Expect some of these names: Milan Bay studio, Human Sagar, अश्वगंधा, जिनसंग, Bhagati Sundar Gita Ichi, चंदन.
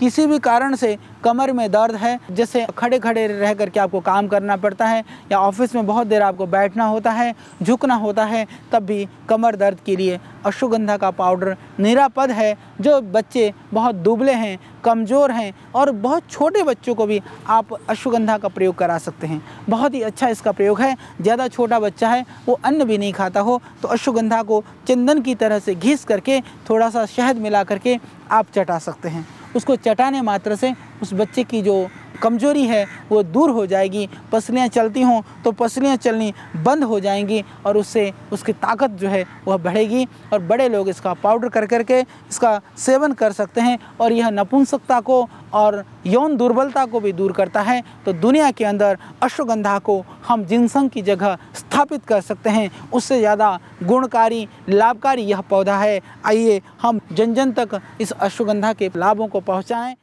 किसी भी कारण से कमर में दर्द है, जैसे खड़े खड़े रह करके आपको काम करना पड़ता है या ऑफिस में बहुत देर आपको बैठना होता है, झुकना होता है, तब भी कमर दर्द के लिए अश्वगंधा का पाउडर निरापद है। जो बच्चे बहुत दुबले हैं, कमज़ोर हैं और बहुत छोटे बच्चों को भी आप अश्वगंधा का प्रयोग करा सकते हैं। बहुत ही अच्छा इसका प्रयोग है। ज़्यादा छोटा बच्चा है वो अन्न भी नहीं खाता हो तो अश्वगंधा को चंदन की तरह से घिस करके थोड़ा सा शहद मिला करके आप चटा सकते हैं। उसको चटाने मात्र से उस बच्चे की जो कमजोरी है वो दूर हो जाएगी। पसलियाँ चलती हों तो पसलियाँ चलनी बंद हो जाएंगी और उससे उसकी ताकत जो है वह बढ़ेगी। और बड़े लोग इसका पाउडर कर करके इसका सेवन कर सकते हैं और यह नपुंसकता को और यौन दुर्बलता को भी दूर करता है। तो दुनिया के अंदर अश्वगंधा को हम जिनसंग की जगह स्थापित कर सकते हैं। उससे ज़्यादा गुणकारी, लाभकारी यह पौधा है। आइए हम जन जन तक इस अश्वगंधा के लाभों को पहुँचाएँ।